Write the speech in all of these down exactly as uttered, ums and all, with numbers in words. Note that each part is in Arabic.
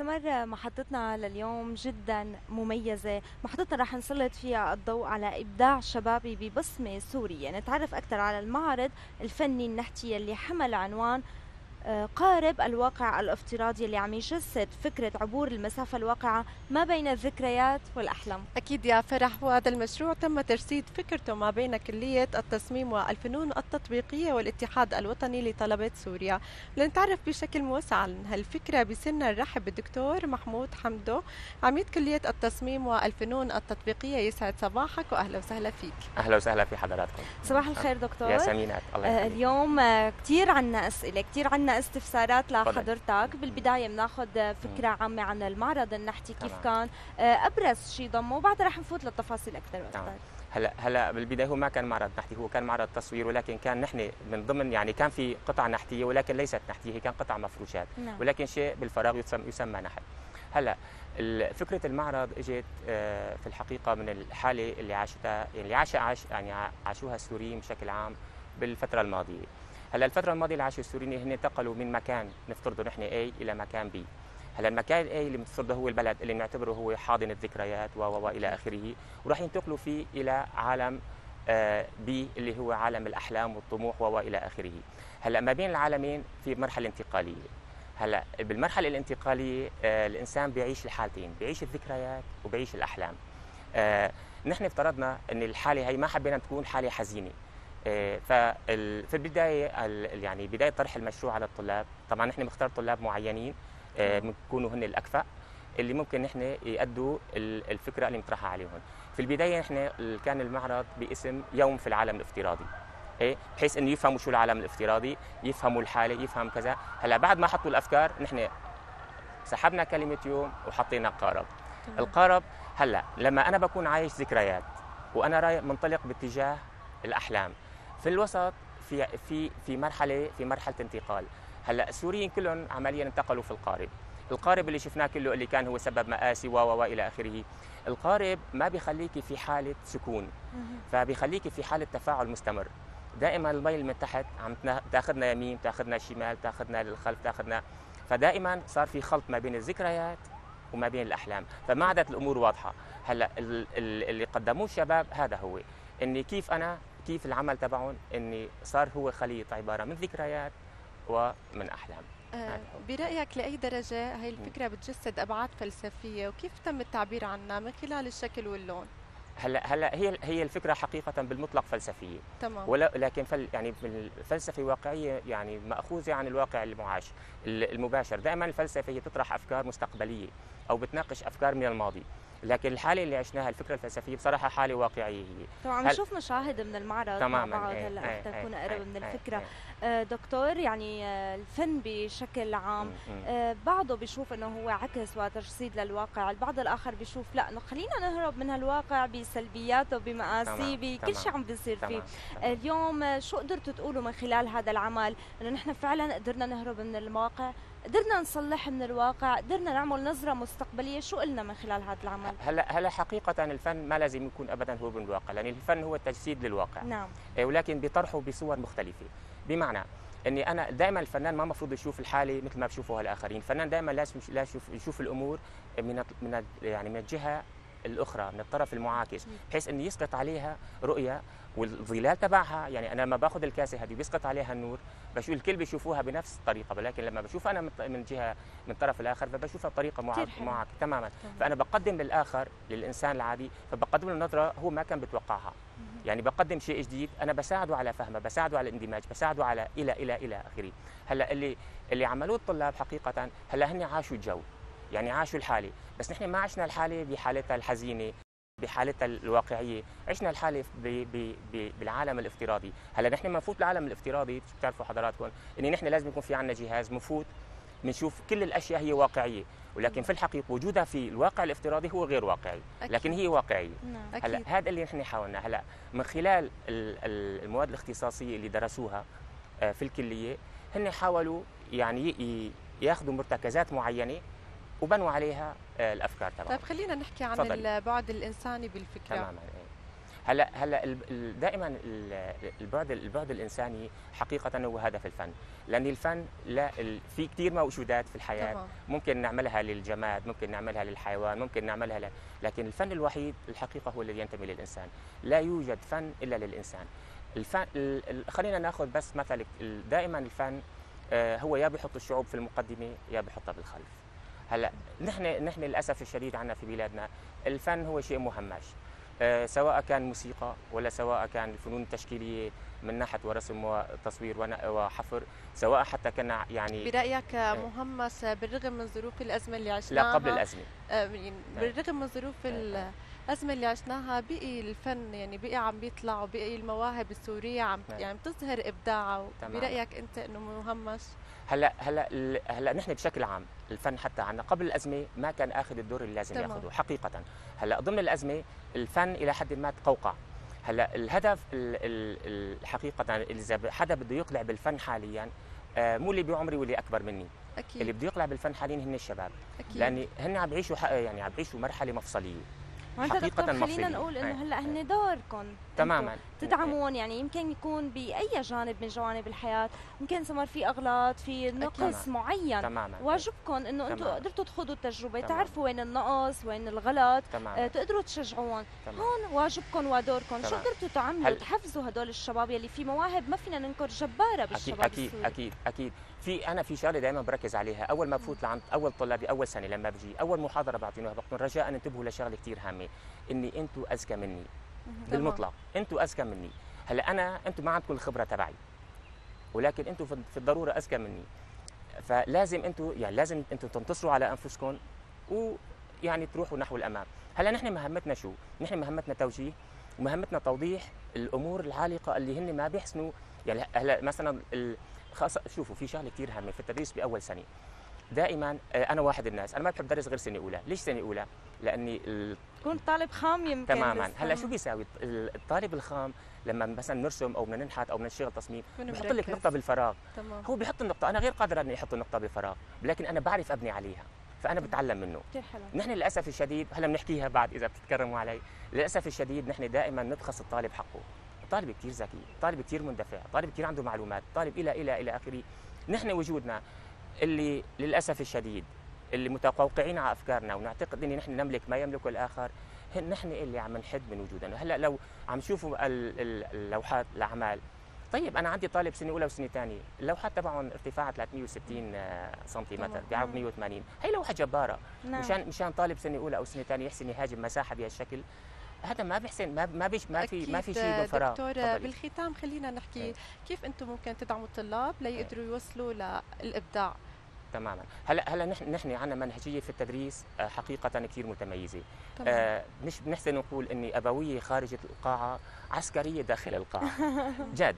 تستمر محطتنا لليوم جدا مميزة، محطتنا راح نسلط فيها الضوء على إبداع شبابي ببصمة سورية. نتعرف أكثر على المعرض الفني النحتي اللي حمل عنوان قارب الواقع الافتراضي، اللي عم يجسد فكرة عبور المسافة الواقعة ما بين الذكريات والأحلام. أكيد يا فرح، وهذا المشروع تم تجسيد فكرته ما بين كلية التصميم والفنون التطبيقية والاتحاد الوطني لطلبة سوريا. لنتعرف بشكل موسع عن هالفكرة بصرنا نرحب بالدكتور محمود حمدو، عميد كلية التصميم والفنون التطبيقية. يسعد صباحك وأهلا وسهلا فيك. أهلا وسهلا في حضراتكم. صباح الخير دكتور. يا سمينات الله يسلمك. اليوم كثير عنا أسئلة، كثير عنا استفسارات لحضرتك. بالبدايه بناخذ فكره عامه عن المعرض النحتي، كيف كان ابرز شيء ضمه، وبعدها رح نفوت للتفاصيل اكثر واكثر. هلا هلا بالبدايه هو ما كان معرض نحتي، هو كان معرض تصوير، ولكن كان نحن من ضمن يعني كان في قطع نحتيه ولكن ليست نحتيه، هي كان قطع مفروشات، ولكن شيء بالفراغ يسمى, يسمى نحت. هلا فكره المعرض اجت في الحقيقه من الحاله اللي عاشتها اللي عاشها يعني عاشوها السوريين بشكل عام بالفتره الماضيه. هلا الفترة الماضية اللي عاشوا السوريين هن انتقلوا من مكان نفترضه نحن اي إلى مكان بي. هلا المكان اي اللي بنفترضه هو البلد اللي بنعتبره هو حاضن الذكريات و إلى آخره، وراح ينتقلوا فيه إلى عالم آه بي اللي هو عالم الأحلام والطموح و إلى آخره. هلا ما بين العالمين في مرحلة انتقالية. هلا بالمرحلة الانتقالية آه الإنسان بيعيش الحالتين، بيعيش الذكريات وبيعيش الأحلام. آه نحن افترضنا أن الحالة هي ما حبينا تكون حالة حزينة. في البدايه يعني بدايه طرح المشروع على الطلاب، طبعا نحن بنختار طلاب معينين بيكونوا هن الاكفأ اللي ممكن نحن يأدوا الفكره اللي نطرحها عليهم. في البدايه نحن كان المعرض باسم يوم في العالم الافتراضي، بحيث انه يفهموا شو العالم الافتراضي، يفهموا الحاله، يفهم كذا. هلا بعد ما حطوا الافكار نحن سحبنا كلمه يوم وحطينا قارب. القارب هلا لما انا بكون عايش ذكريات وانا منطلق باتجاه الاحلام، في الوسط في في في مرحله في مرحله انتقال. هلا السوريين كلهم عمليا انتقلوا في القارب. القارب اللي شفناه كله اللي كان هو سبب مآسي و و الى اخره. القارب ما بيخليكي في حاله سكون، فبيخليكي في حاله تفاعل مستمر. دائما الميل من تحت عم تاخذنا يمين، تاخذنا شمال، تاخذنا للخلف، تاخذنا، فدائما صار في خلط ما بين الذكريات وما بين الاحلام، فما عادت الامور واضحه. هلا اللي قدموه الشباب هذا هو اني كيف انا كيف العمل تبعهم اني صار هو خليط عباره من ذكريات ومن احلام. آه برايك لاي درجه هي الفكره بتجسد ابعاد فلسفيه، وكيف تم التعبير عنها من خلال الشكل واللون؟ هلا هلا هي هي الفكره حقيقه بالمطلق فلسفيه، تمام، ولكن فل يعني الفلسفه واقعيه، يعني ماخوذه عن الواقع المعاش المباشر. دائما الفلسفه هي تطرح افكار مستقبليه او بتناقش افكار من الماضي، لكن الحاله اللي عشناها الفكره الفلسفيه بصراحه حاله واقعيه. طبعا عم نشوف هل... مشاهد من المعرض تماما ايه هلا حتى نكون ايه اقرب ايه من الفكره. ايه آه دكتور، يعني آه الفن بشكل عام آه بعضه بيشوف انه هو عكس وتجسيد للواقع، البعض الاخر بيشوف لا خلينا نهرب من هالواقع بسلبياته بمآسيه بكل شيء عم بيصير فيه. آه اليوم شو قدرتوا تقولوا من خلال هذا العمل انه نحن فعلا قدرنا نهرب من الواقع، قدرنا نصلح من الواقع، قدرنا نعمل نظرة مستقبلية، شو قلنا من خلال هذا العمل؟ هلا هلا حقيقة الفن ما لازم يكون أبدا هو من الواقع، لأن الفن هو التجسيد للواقع. نعم. ولكن بطرحه بصور مختلفة، بمعنى إني أنا دائما الفنان ما مفروض يشوف الحالة مثل ما بشوفوها الآخرين، الفنان دائما لازم يشوف يشوف الأمور من من يعني من الجهة الأخرى، من الطرف المعاكس، بحيث إنه يسقط عليها رؤية والظلال تبعها. يعني انا لما باخذ الكاسه هذه بيسقط عليها النور، بشوف الكل بيشوفوها بنفس الطريقه، ولكن لما بشوفها انا من جهه من الطرف الاخر فبشوفها بطريقه معك تماما. طبعا. فانا بقدم للاخر للانسان العادي، فبقدم له نظره هو ما كان بيتوقعها. يعني بقدم شيء جديد، انا بساعده على فهمه، بساعده على الاندماج، بساعده على الى الى الى اخره. هلا اللي اللي عملوه الطلاب حقيقه هلا هن عاشوا الجو، يعني عاشوا الحاله، بس نحن ما عشنا الحاله بحالتها الحزينه بحالتها الواقعيه، عشنا الحاله بالعالم الافتراضي. هلا نحن لما نفوت بالعالم الافتراضي بتعرفوا حضراتكم ان نحن لازم يكون في عندنا جهاز مفوت بنشوف كل الاشياء هي واقعيه، ولكن في الحقيقه وجودها في الواقع الافتراضي هو غير واقعي، لكن هي واقعيه. هلا هذا اللي نحن حاولنا هلا من خلال المواد الاختصاصيه اللي درسوها في الكليه، هن حاولوا يعني ياخذوا مرتكزات معينه وبنوا عليها الافكار تبعهم. طيب خلينا نحكي عن البعد الانساني بالفكره. تماما. هلا هلا دائما البعد البعد الانساني حقيقه هو هدف الفن، لان الفن لا في كثير موجودات في الحياه طبعا. ممكن نعملها للجماد، ممكن نعملها للحيوان، ممكن نعملها ل... لكن الفن الوحيد الحقيقه هو الذي ينتمي للانسان، لا يوجد فن الا للانسان. الفن خلينا ناخذ بس مثل دائما الفن هو يا بيحط الشعوب في المقدمه يا بيحطها بالخلف. هلا نحن نحن للاسف الشديد عندنا في بلادنا الفن هو شيء مهمش، سواء كان موسيقى ولا سواء كان الفنون التشكيليه من ناحيه ورسم وتصوير وحفر، سواء حتى كان يعني برايك مهمش بالرغم من ظروف الازمه اللي عشناها؟ لا قبل الازمه، بالرغم من ظروف الازمه اللي عشناها بقي الفن يعني بقي عم بيطلع وبقي المواهب السوريه عم يعني بتظهر ابداعها، برايك انت انه مهمش؟ هلا هلا هلا نحن بشكل عام الفن حتى عنا قبل الازمه ما كان اخذ الدور اللي لازم ياخذه حقيقه. هلا ضمن الازمه الفن الى حد ما تقوقع. هلا الهدف الحقيقه اذا حدا بده يقلع بالفن حاليا مو اللي بعمري واللي اكبر مني، أكيد. اللي بده يقلع بالفن حاليا هن الشباب، لان هن عم بيعيشوا يعني عم بيعيشوا مرحله مفصليه حقيقة. خلينا نقول انه هلا هن دوركم تماما تدعمون، يعني يمكن يكون باي جانب من جوانب الحياه يمكن صار في اغلاط في نقص معين، تماماً. واجبكم انه انتم قدرتوا تخوضوا التجربه، تمام. تعرفوا وين النقص وين الغلط، آه تقدروا تشجعون، تمام. هون واجبكم ودوركم. شو قدرتوا تعملوا هل... تحفزوا هدول الشباب يلي في مواهب ما فينا ننكر جباره بالشباب؟ اكيد السوري. اكيد اكيد في انا في شغله دائما بركز عليها اول ما بفوت لعند اول طلابي اول سنه لما بجي اول محاضره بعطيناها بقول رجاء انتبهوا لشغله كثير هامه، اني انتم اذكى مني بالمطلق، انتم اذكى مني. هلا انا انتم ما عندكم الخبره تبعي، ولكن انتم في الضروره اذكى مني، فلازم انتم يعني لازم انتم تنتصروا على انفسكم ويعني تروحوا نحو الامام. هلا نحن مهمتنا شو؟ نحن مهمتنا توجيه ومهمتنا توضيح الامور العالقه اللي هن ما بيحسنوا يعني. هلا مثلا خاصه شوفوا في شغله كثير هامه في التدريس باول سنه، دائما انا واحد الناس انا ما بحب درس غير سنه اولى. ليش سنه اولى؟ لاني ال... كنت طالب خام يمكن تماما. هلا شو بيساوي الطالب الخام لما مثلا نرسم او بدنا ننحت او بدنا نشتغل تصميم بحط لك نقطه بالفراغ، تمام. هو بحط النقطه، انا غير قادر اني احط النقطه بالفراغ، لكن انا بعرف ابني عليها فانا بتعلم منه. نحن للاسف الشديد هلا بنحكيها بعد اذا بتتكرموا علي، للاسف الشديد نحن دائما نبخس الطالب حقه. الطالب كثير ذكي، الطالب كثير مندفع، الطالب كثير عنده معلومات، الطالب الى الى الى اخره. نحن وجودنا اللي للاسف الشديد اللي متقوقعين على افكارنا ونعتقد ان نحن نملك ما يملكه الاخر، نحن اللي عم نحد من وجودنا. هلا لو عم شوفوا اللوحات الاعمال، طيب انا عندي طالب سنه اولى وسنه ثانيه، اللوحات تبعهم ارتفاعها ثلاثمئة وستين سنتيمتر بعرض مئة وثمانين، هي لوحه جباره. نعم. مشان مشان طالب سنه اولى او سنه ثانيه يحسن يهاجم مساحه بهالشكل، هذا ما بحسن ما ما بيش ما في ما في شيء بالفراغ. دكتور بالختام خلينا نحكي هي. كيف انتم ممكن تدعموا الطلاب ليقدروا يوصلوا للابداع؟ تماما. هلا هلا نحن نحن عندنا منهجيه في التدريس حقيقه كثير متميزه. آه مش بنحسن نقول اني ابويه خارج القاعه عسكريه داخل القاعه. جد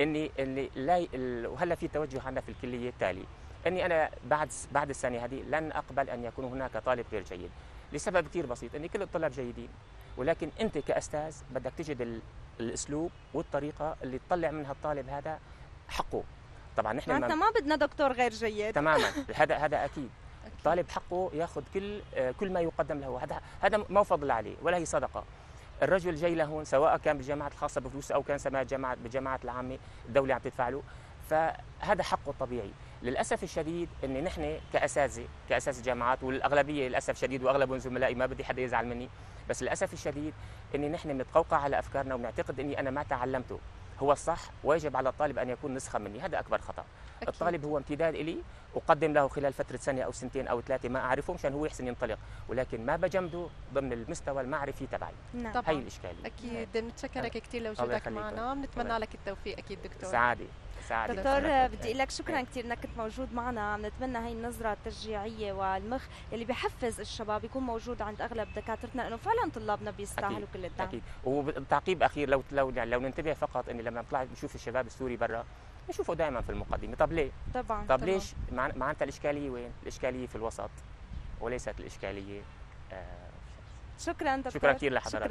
اني اني لا وهلا في توجه عندنا في الكليه التالي، اني انا بعد بعد السنه هذه لن اقبل ان يكون هناك طالب غير جيد، لسبب كثير بسيط اني كل الطلاب جيدين، ولكن انت كاستاذ بدك تجد الاسلوب والطريقه اللي تطلع منها الطالب هذا حقه. طبعا نحن ما, ما بدنا دكتور غير جيد تماما. هذا هذا اكيد الطالب حقه ياخذ كل كل ما يقدم له، هذا هذا ما فضل عليه ولا هي صدقه. الرجل جاي لهون سواء كان بالجامعه الخاصه بفلوسه او كان سماع جامعه بالجامعه العامه الدوله عم تدفع له، فهذا حقه الطبيعي. للاسف الشديد ان نحن كاساتذه كاساتذه جامعات والاغلبيه للاسف الشديد واغلب زملائي ما بدي حدا يزعل مني، بس للاسف الشديد ان نحن بنتقوقع على افكارنا وبنعتقد اني انا ما تعلمته هو الصح، ويجب على الطالب ان يكون نسخه مني. هذا اكبر خطا. أكيد. الطالب هو امتداد الي، اقدم له خلال فتره سنه او سنتين او ثلاثه ما اعرفه مشان هو يحسن ينطلق، ولكن ما بجمده ضمن المستوى المعرفي تبعي. نعم. هي الاشكاليه. اكيد بنتشكرك كثير لوجودك معنا، بنتمنى لك التوفيق اكيد دكتور. سعاده سعاده دكتور بدي اقول لك شكرا كثير انك كنت موجود معنا، بنتمنى هي النظره التشجيعيه والمخ اللي بحفز الشباب يكون موجود عند اغلب دكاترتنا، لانه فعلا طلابنا بيستاهلوا كل الدعم. اكيد. وتعقيب اخير لو لو لو ننتبه فقط اني لما نطلع نشوف الشباب السوري برا نشوفه دائما في المقدمه. طب ليه؟ طبعا طب ليش؟ معناتها الاشكاليه وين؟ الاشكاليه في الوسط وليست الاشكاليه. آه شكرا دكتور. شكرا كثير لحضرتك.